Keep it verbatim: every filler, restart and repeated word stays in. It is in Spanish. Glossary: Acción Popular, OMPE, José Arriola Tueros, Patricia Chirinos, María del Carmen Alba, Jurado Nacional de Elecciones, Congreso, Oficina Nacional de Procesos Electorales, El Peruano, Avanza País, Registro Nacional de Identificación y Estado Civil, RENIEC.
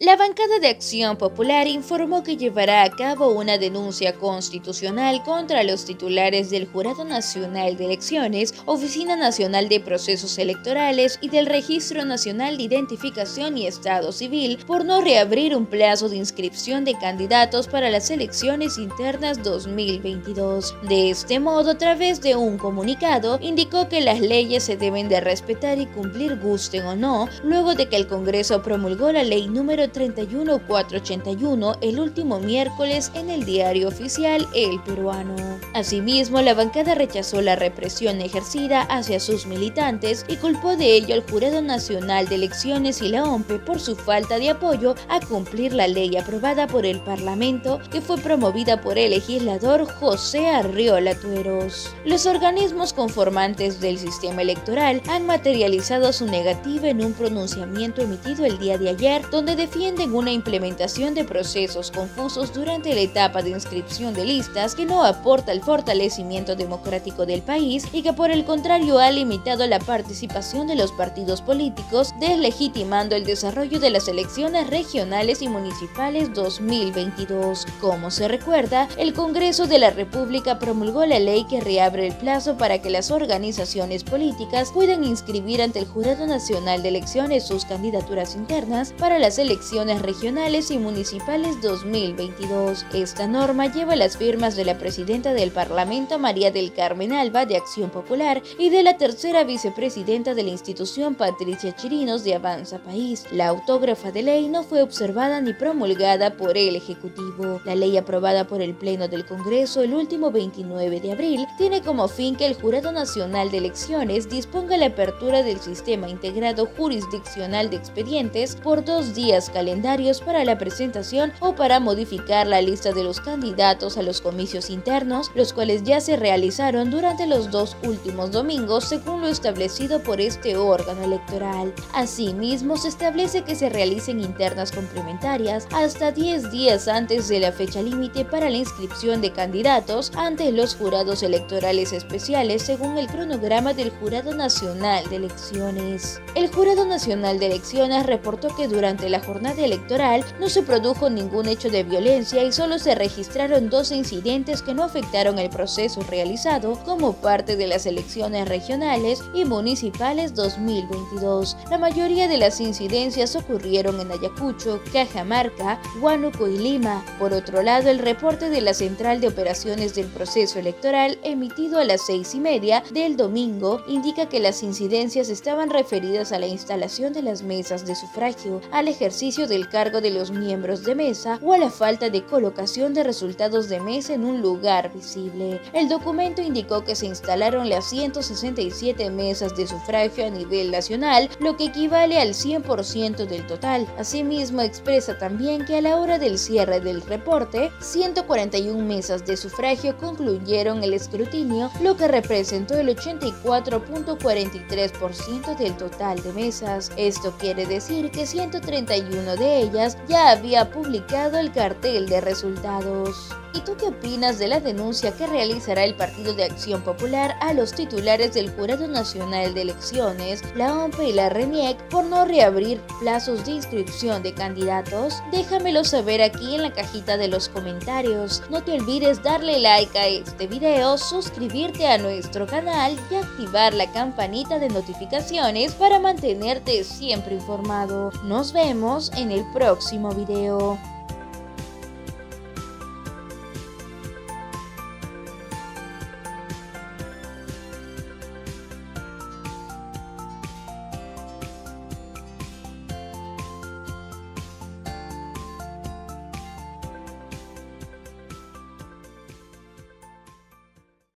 La bancada de Acción Popular informó que llevará a cabo una denuncia constitucional contra los titulares del Jurado Nacional de Elecciones, Oficina Nacional de Procesos Electorales y del Registro Nacional de Identificación y Estado Civil por no reabrir un plazo de inscripción de candidatos para las elecciones internas dos mil veintidós. De este modo, a través de un comunicado, indicó que las leyes se deben de respetar y cumplir, gusten o no, luego de que el Congreso promulgó la ley número treinta y uno mil cuatrocientos ochenta y uno el último miércoles en el diario oficial El Peruano. Asimismo, la bancada rechazó la represión ejercida hacia sus militantes y culpó de ello al Jurado Nacional de Elecciones y la O M P E por su falta de apoyo a cumplir la ley aprobada por el Parlamento, que fue promovida por el legislador José Arriola Tueros. Los organismos conformantes del sistema electoral han materializado su negativa en un pronunciamiento emitido el día de ayer, donde donde defienden una implementación de procesos confusos durante la etapa de inscripción de listas que no aporta el fortalecimiento democrático del país y que por el contrario ha limitado la participación de los partidos políticos, deslegitimando el desarrollo de las elecciones regionales y municipales dos mil veintidós. Como se recuerda, el Congreso de la República promulgó la ley que reabre el plazo para que las organizaciones políticas puedan inscribir ante el Jurado Nacional de Elecciones sus candidaturas internas para las elecciones regionales y municipales dos mil veintidós. Esta norma lleva las firmas de la presidenta del Parlamento, María del Carmen Alba, de Acción Popular, y de la tercera vicepresidenta de la institución, Patricia Chirinos, de Avanza País. La autógrafa de ley no fue observada ni promulgada por el Ejecutivo. La ley aprobada por el Pleno del Congreso el último veintinueve de abril tiene como fin que el Jurado Nacional de Elecciones disponga la apertura del sistema integrado jurisdiccional de expedientes por dos días calendarios para la presentación o para modificar la lista de los candidatos a los comicios internos, los cuales ya se realizaron durante los dos últimos domingos según lo establecido por este órgano electoral. Asimismo, se establece que se realicen internas complementarias hasta diez días antes de la fecha límite para la inscripción de candidatos ante los jurados electorales especiales según el cronograma del Jurado Nacional de Elecciones. El Jurado Nacional de Elecciones reportó que durante Durante la jornada electoral no se produjo ningún hecho de violencia y solo se registraron dos incidentes que no afectaron el proceso realizado como parte de las elecciones regionales y municipales dos mil veintidós. La mayoría de las incidencias ocurrieron en Ayacucho, Cajamarca, Huánuco y Lima. Por otro lado, el reporte de la Central de Operaciones del Proceso Electoral, emitido a las seis y media del domingo, indica que las incidencias estaban referidas a la instalación de las mesas de sufragio, a al ejercicio del cargo de los miembros de mesa o a la falta de colocación de resultados de mesa en un lugar visible. El documento indicó que se instalaron las ciento sesenta y siete mesas de sufragio a nivel nacional, lo que equivale al cien por ciento del total. Asimismo, expresa también que a la hora del cierre del reporte, ciento cuarenta y una mesas de sufragio concluyeron el escrutinio, lo que representó el ochenta y cuatro punto cuarenta y tres por ciento del total de mesas. Esto quiere decir que ciento treinta y una de ellas ya había publicado el cartel de resultados. ¿Y tú qué opinas de la denuncia que realizará el Partido de Acción Popular a los titulares del Jurado Nacional de Elecciones, la O M P E y la RENIEC por no reabrir plazos de inscripción de candidatos? Déjamelo saber aquí en la cajita de los comentarios. No te olvides darle like a este video, suscribirte a nuestro canal y activar la campanita de notificaciones para mantenerte siempre informado. Nos vemos en el próximo video.